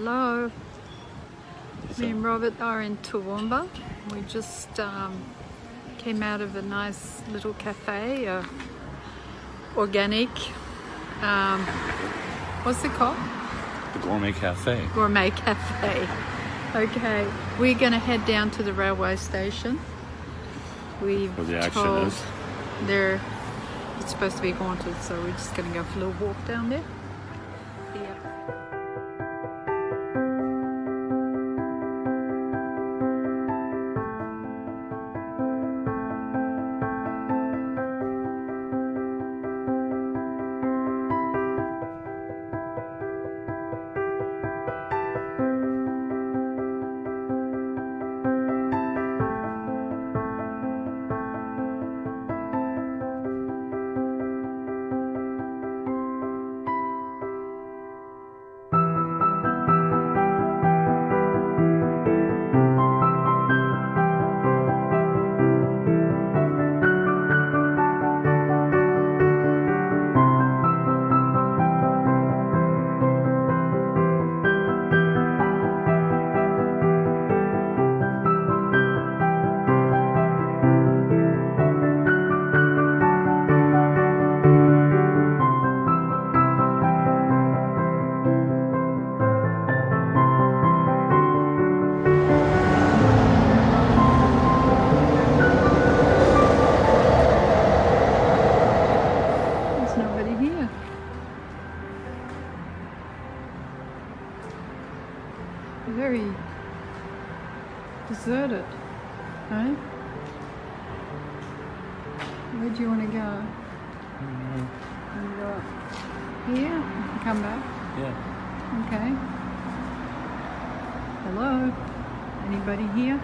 Hello. Me and Robert are in Toowoomba. We just came out of a nice little cafe, organic. What's it called? The Gourmet Cafe. Gourmet Cafe. Okay, we're going to head down to the railway station. We've told they're it's supposed to be haunted, so we're just going to go for a little walk down there. Very deserted, right? Where do you want to go? I don't know. You want to go up here and come back? Yeah. Okay. Hello? Anybody here?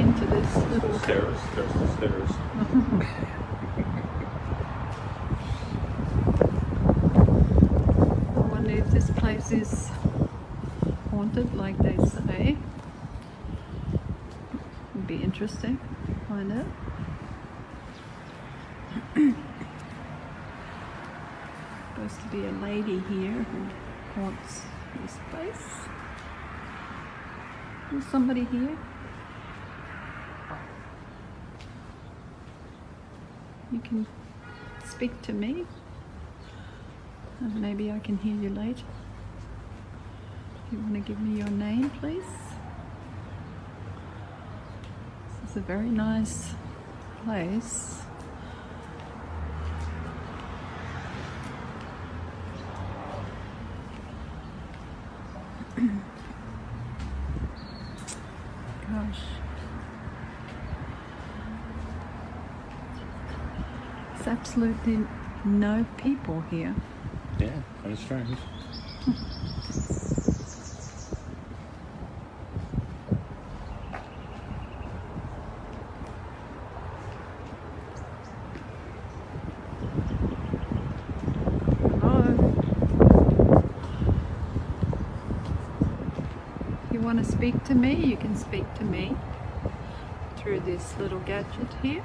Into this little terrace. There's the stairs. I wonder if this place is haunted, like they say. It'd be interesting to find out. Supposed to be a lady here who haunts this place. Is somebody here? You can speak to me, and maybe I can hear you later. If you want to give me your name, please. This is a very nice place. Gosh. Absolutely no people here. Yeah, that is strange. Hello. If you want to speak to me, you can speak to me through this little gadget here.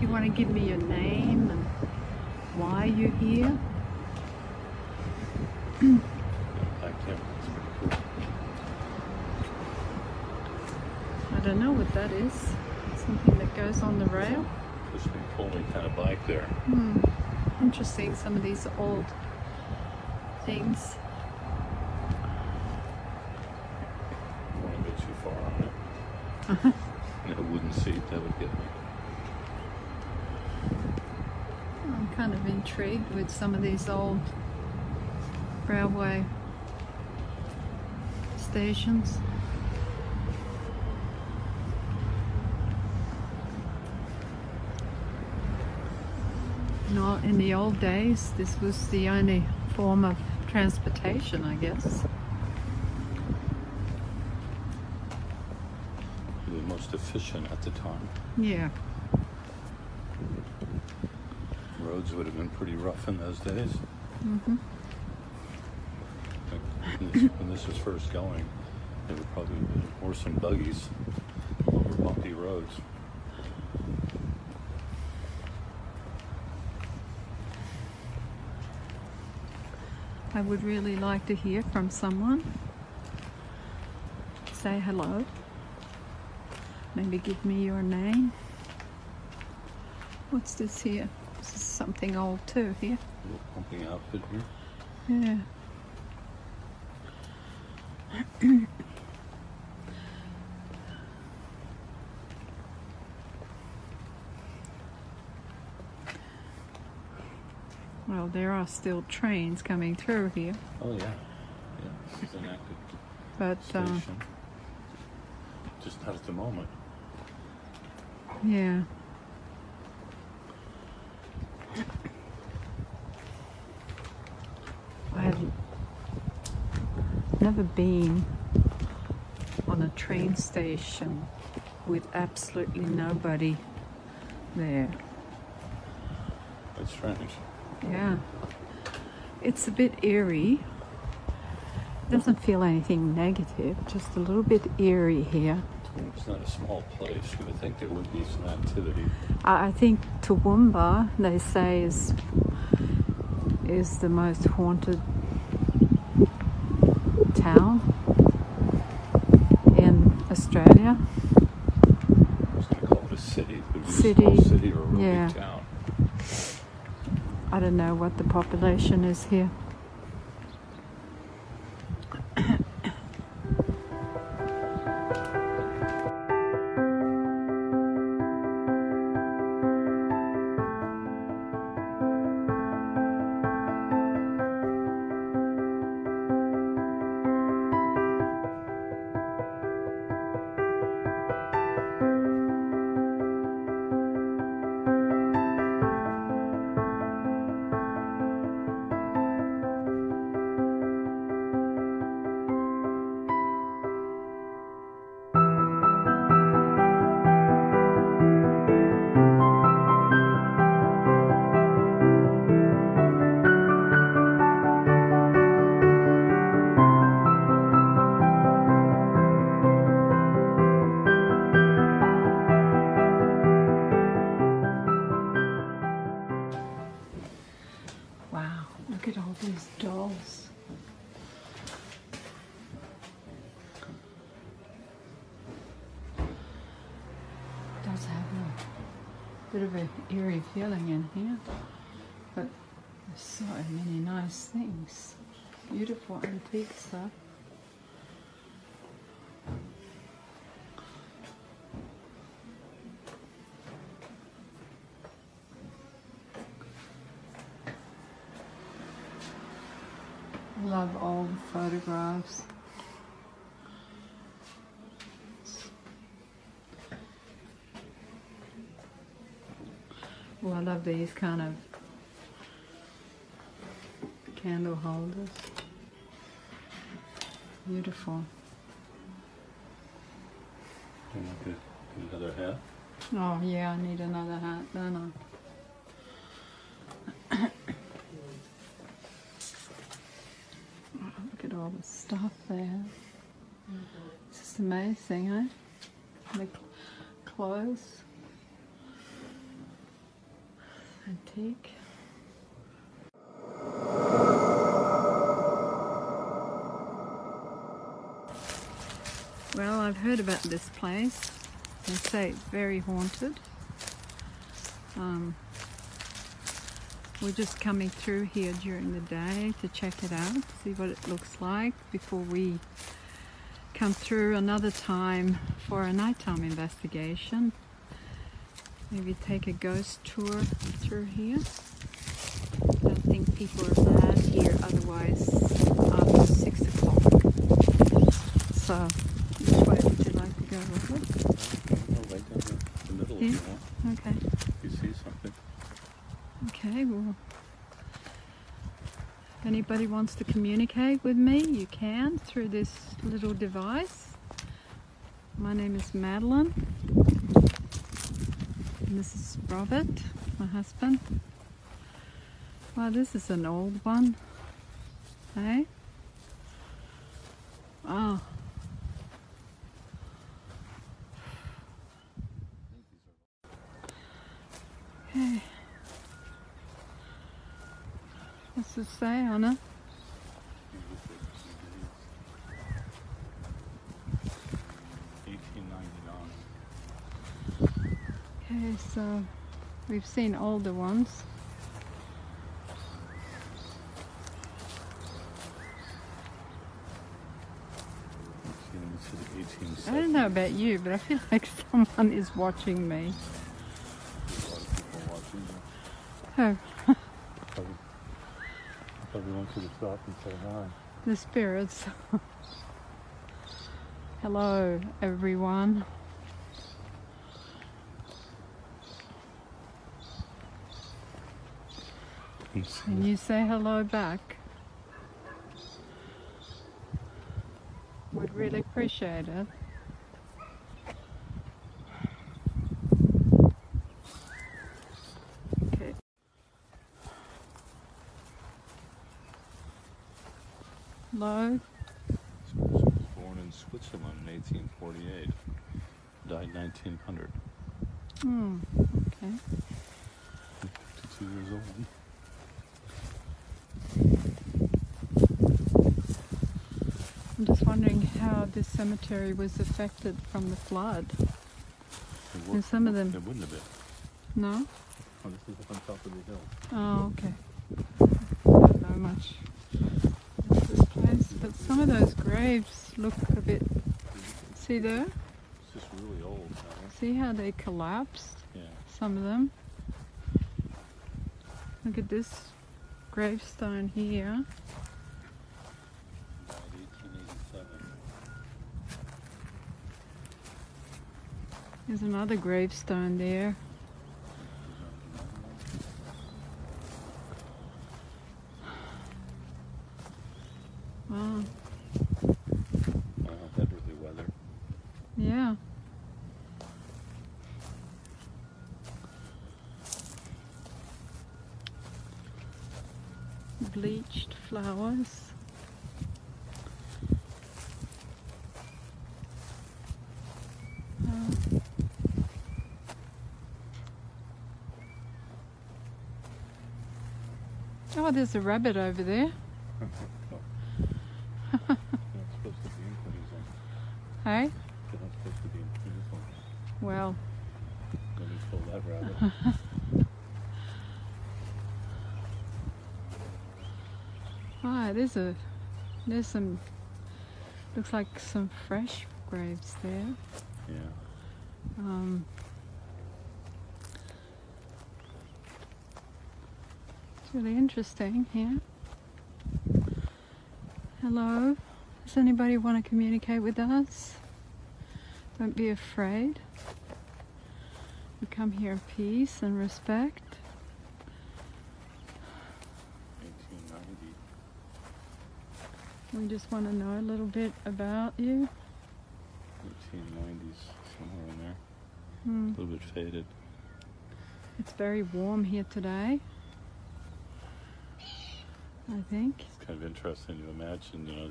You want to give me your name and why you're here? I don't know what that is. Something that goes on the rail. There's been pulling kind of bike there. Interesting. Some of these old things. I don't want to go too far on it. In a wooden seat, that would get me. I'm kind of intrigued with some of these old railway stations. In the old days, this was the only form of transportation, I guess. The most efficient at the time. Yeah. roads would have been pretty rough in those days. Mm-hmm. Like when this was first going, there were probably horse and buggies over bumpy roads. I would really like to hear from someone. Say hello. Maybe give me your name. What's this here? This is something old too here. A little pumping outfit here. Yeah. Well, there are still trains coming through here. Oh yeah, yeah. This is an active but, station. Just not at the moment. Yeah. I've never been on a train station with absolutely nobody there. That's strange. Yeah, it's a bit eerie. Doesn't feel anything negative, just a little bit eerie here. It's not a small place. You would think there would be some activity. I think Toowoomba, they say, is the most haunted town in Australia. I was going to call it a city. It would be a small city or a real big town. I don't know what the population is here. Look at all these dolls. It does have a bit of an eerie feeling in here, but there's so many nice things. Beautiful antique stuff. Love old photographs. Well, I love these kind of candle holders. Beautiful. Do you want to get another hat? Oh yeah, I need another hat, don't I? All the stuff there. It's just amazing, eh? The clothes. Antique. Well, I've heard about this place. They say it's very haunted. We're just coming through here during the day to check it out, see what it looks like before we come through another time for a nighttime investigation. Maybe take a ghost tour through here. I don't think people are allowed here otherwise after 6 o'clock. So, which way would you like to go, Robert? I'll wait down in the middle if you want. Okay. If you see something. Okay, well, if anybody wants to communicate with me, you can through this little device. My name is Madeline, and this is Robert, my husband. Wow, this is an old one, hey? Oh. Okay. What's it say on it? $18.99. Okay, so we've seen older ones. I don't know about you, but I feel like someone is watching me. Oh. Probably went to the shop and said hi. The spirits. Hello, everyone. Can you say hello back? Would really appreciate it. Okay. Hello. This person was born in Switzerland in 1848. Died 1900. Hmm. Okay. 52 years old. I'm just wondering how this cemetery was affected from the flood. And some of them... It wouldn't have been. No? Oh, this is up on top of the hill. Oh, okay. I don't know much about this place, but some of those graves look a bit... See there? It's just really old. See how they collapsed? Yeah. Some of them. Look at this gravestone here. There's another gravestone there. Wow. That was the weather. Yeah. Bleached flowers. Oh, there's a rabbit over there. Hey? They're not supposed to be in Queensland. Well. Let me pull that rabbit. Ah, there's some, looks like some fresh graves there. Yeah. Really interesting here. Hello, does anybody want to communicate with us? Don't be afraid. We come here in peace and respect. 1890. We just want to know a little bit about you. 1890s, somewhere in there. Hmm. A little bit faded. It's very warm here today, I think. It's kind of interesting to imagine, you know,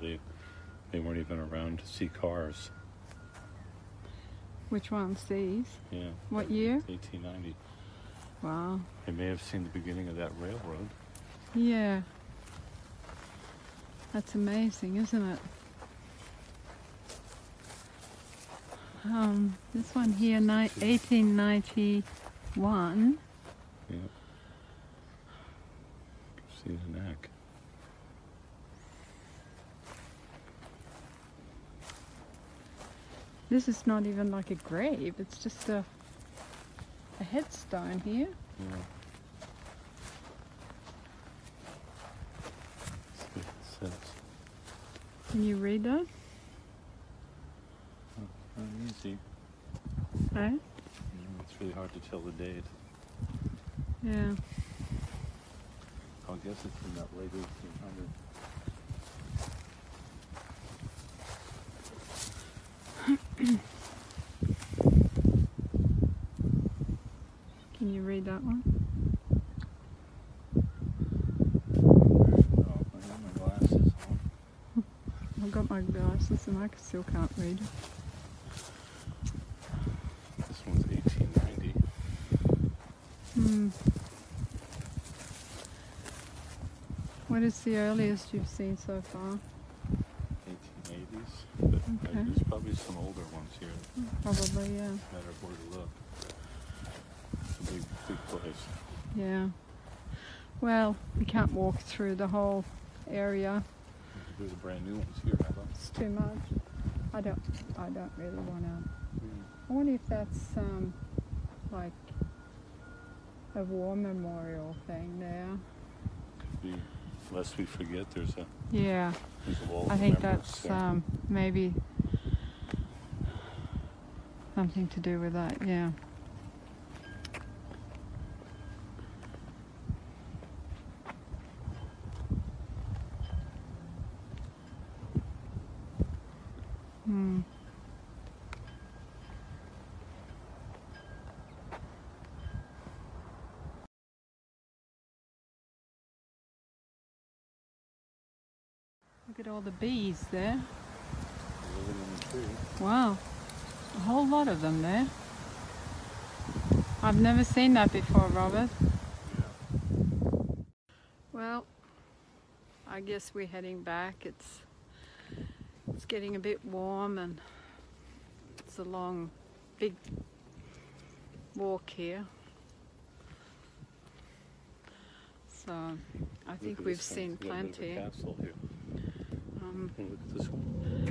they weren't even around to see cars. Which ones? These? Yeah. What year? 1890. Wow. They may have seen the beginning of that railroad. Yeah. That's amazing, isn't it? This one here, 1891. Yeah. See the neck. This is not even like a grave, it's just a headstone here. Yeah. Let's see what it says. Can you read that? Oh, not easy. Right? Yeah, it's really hard to tell the date. Yeah. I guess it's in that late 1800. Can you read that one? houses and I still can't read it. This one's 1890. Hmm. What is the earliest you've seen so far? 1880s. But okay. There's probably some older ones here. Probably, yeah. It's a matter of where to look. It's a big place. Yeah. Well, we can't walk through the whole area. There's a brand new ones here, I thought. It's too much. I don't really want to. I wonder if that's like a war memorial thing there. Could be. Lest we forget, there's a. Yeah. There's a wall I think that's there. Maybe something to do with that. Yeah. Look at all the bees there. Wow, a whole lot of them there. I've never seen that before, Robert. Yeah. Well, I guess we're heading back. It's getting a bit warm and it's a long, big walk here. So I think we've seen plenty. Look at this one.